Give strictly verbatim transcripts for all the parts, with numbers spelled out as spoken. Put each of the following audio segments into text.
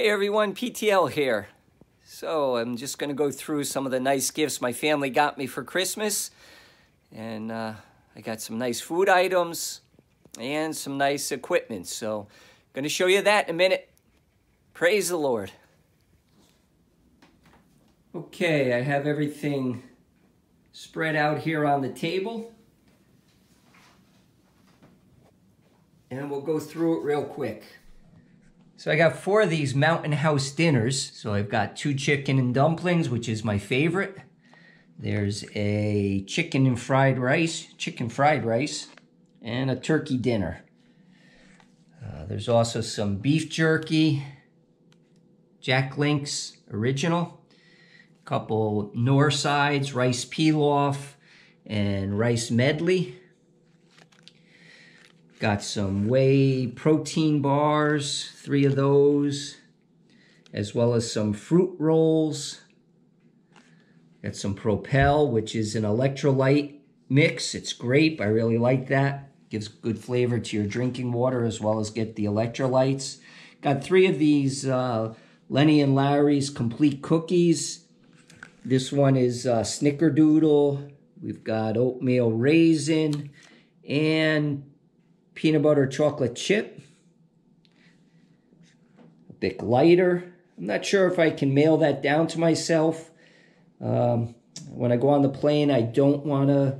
Hey everyone, P T L here. So I'm just going to go through some of the nice gifts my family got me for Christmas. And uh, I got some nice food items and some nice equipment. So I'm going to show you that in a minute. Praise the Lord. Okay, I have everything spread out here on the table. And we'll go through it real quick. So I got four of these Mountain House dinners. So I've got two chicken and dumplings, which is my favorite. There's a chicken and fried rice, chicken fried rice, and a turkey dinner. Uh, there's also some beef jerky, Jack Link's original, a couple Northsides, rice pilaf, and rice medley. Got some whey protein bars, three of those, as well as some fruit rolls. Got some Propel, which is an electrolyte mix. It's grape. I really like that. Gives good flavor to your drinking water as well as get the electrolytes. Got three of these uh, Lenny and Larry's complete cookies. This one is uh, Snickerdoodle. We've got oatmeal raisin and peanut butter chocolate chip, a Bic lighter. I'm not sure if I can mail that down to myself. Um, when I go on the plane, I don't want to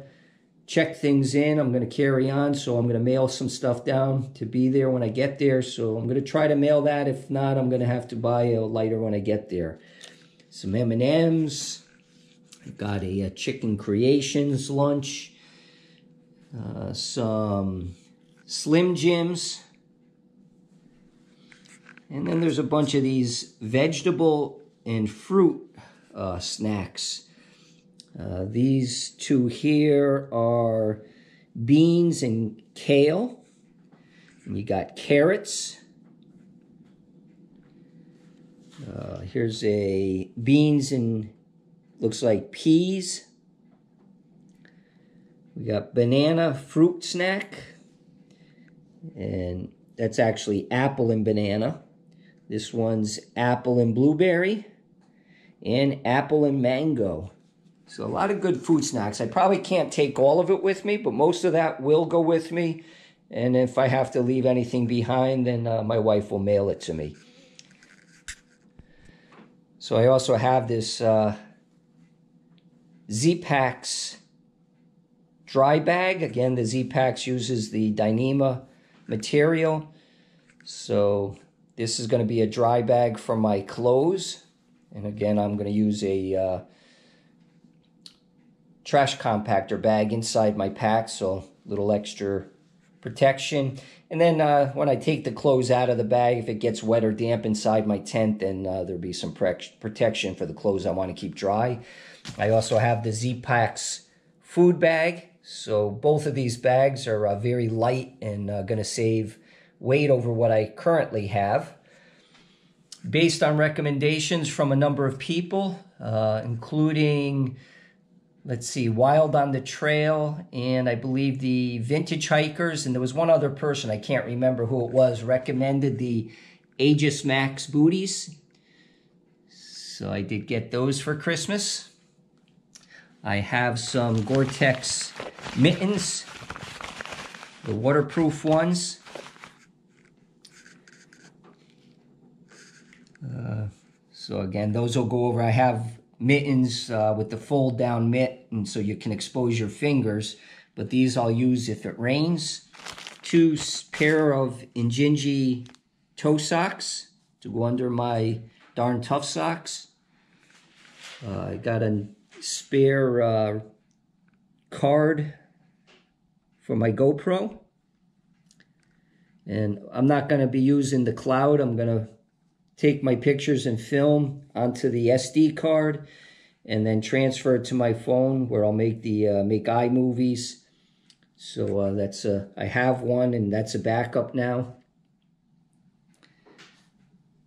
check things in. I'm going to carry on, so I'm going to mail some stuff down to be there when I get there. So I'm going to try to mail that. If not, I'm going to have to buy a lighter when I get there. Some M and M's. I've got a, a Chicken Creations lunch. Uh, some Slim Jims, and then there's a bunch of these vegetable and fruit uh, snacks. Uh, these two here are beans and kale, and you got carrots. Uh, here's a beans and looks like peas. We got banana fruit snack. And that's actually apple and banana. This one's apple and blueberry and apple and mango. So a lot of good food snacks. I probably can't take all of it with me, but most of that will go with me. And if I have to leave anything behind, then uh, my wife will mail it to me. So I also have this uh, ZPacks dry bag. Again, the ZPacks uses the Dyneema material. So this is going to be a dry bag for my clothes, and again I'm going to use a uh, trash compactor bag inside my pack, so a little extra protection. And then uh, when I take the clothes out of the bag, if it gets wet or damp inside my tent, then uh, there'll be some protection for the clothes I want to keep dry. I also have the ZPacks food bag. So both of these bags are uh, very light and uh, going to save weight over what I currently have. Based on recommendations from a number of people, uh, including, let's see, Wild on the Trail, and I believe the Vintage Hikers, and there was one other person, I can't remember who it was, recommended the Aegis Max booties. So I did get those for Christmas. I have some Gore-Tex mittens, the waterproof ones. Uh, so again, those will go over. I have mittens uh, with the fold down mitt, and so you can expose your fingers, but these I'll use if it rains. Two pair of Injinji toe socks to go under my Darn Tough socks. Uh, I got a spare uh, card for my GoPro, and I'm not going to be using the cloud. I'm going to take my pictures and film onto the S D card and then transfer it to my phone, where I'll make the uh, make iMovies. So uh, that's a, I have one, and that's a backup now.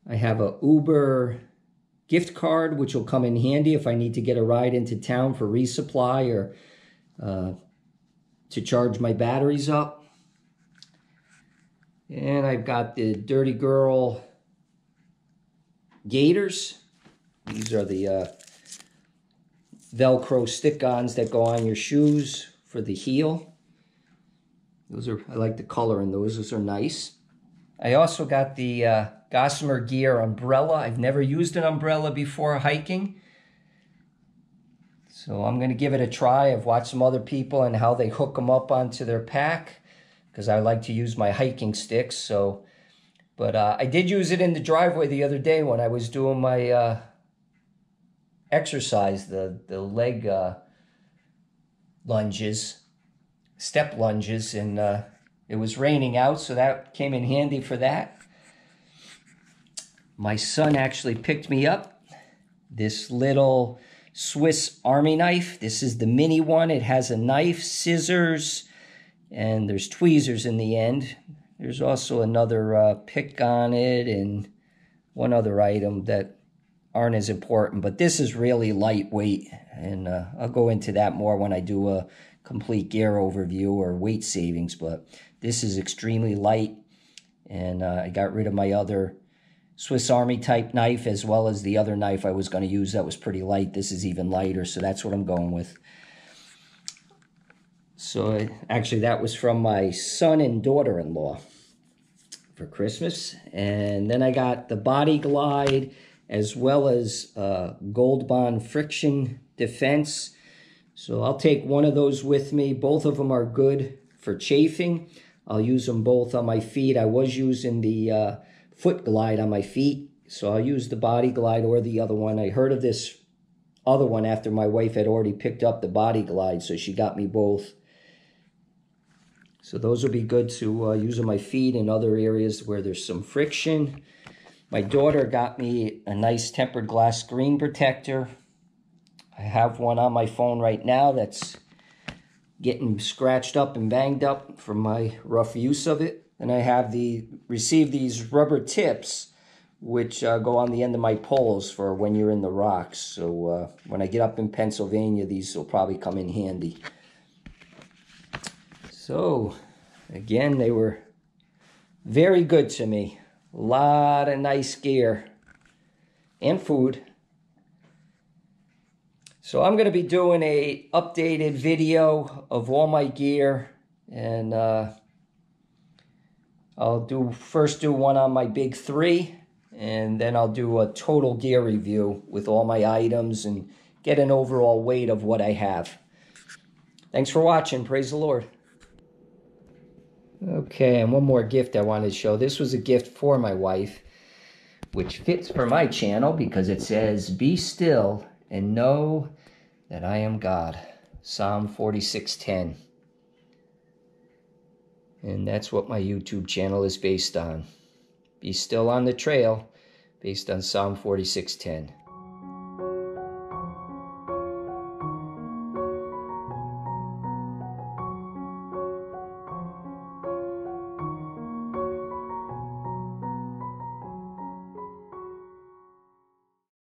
I have a Uber gift card, which will come in handy if I need to get a ride into town for resupply or uh, to charge my batteries up. And I've got the Dirty Girl gaiters. These are the uh, Velcro stick-ons that go on your shoes for the heel. Those are, I like the color in those, those are nice. I also got the uh, Gossamer Gear umbrella. I've never used an umbrella before hiking, so I'm gonna give it a try. I've watched some other people and how they hook them up onto their pack, because I like to use my hiking sticks, so. But uh, I did use it in the driveway the other day when I was doing my uh, exercise, the, the leg uh, lunges, step lunges, and uh, it was raining out, so that came in handy for that. My son actually picked me up this little Swiss Army knife. This is the mini one. It has a knife, scissors, and there's tweezers in the end. There's also another uh, pick on it and one other item that aren't as important, but this is really lightweight, and uh, I'll go into that more when I do a complete gear overview or weight savings, but this is extremely light, and uh, I got rid of my other Swiss Army type knife as well as the other knife I was going to use that was pretty light. This is even lighter, so that's what I'm going with. So I, actually that was from my son and daughter-in-law for Christmas. And then I got the Body Glide as well as uh, Gold Bond Friction Defense. So I'll take one of those with me. Both of them are good for chafing. I'll use them both on my feet. I was using the uh, foot glide on my feet, so I'll use the Body Glide or the other one. I heard of this other one after my wife had already picked up the Body Glide, so she got me both. So those will be good to uh, use on my feet and other areas where there's some friction. My daughter got me a nice tempered glass screen protector. I have one on my phone right now that's getting scratched up and banged up from my rough use of it. And I have the received these rubber tips which uh, go on the end of my poles for when you're in the rocks. So uh, when I get up in Pennsylvania, these will probably come in handy. So again, they were very good to me. A lot of nice gear and food. So I'm gonna be doing a updated video of all my gear, and uh, I'll do first do one on my big three, and then I'll do a total gear review with all my items and get an overall weight of what I have. Thanks for watching, praise the Lord. Okay, and one more gift I wanted to show. This was a gift for my wife, which fits for my channel because it says, "Be still and know that I am God," Psalm forty-six ten. And that's what my YouTube channel is based on. Be still on the trail, based on Psalm forty-six ten.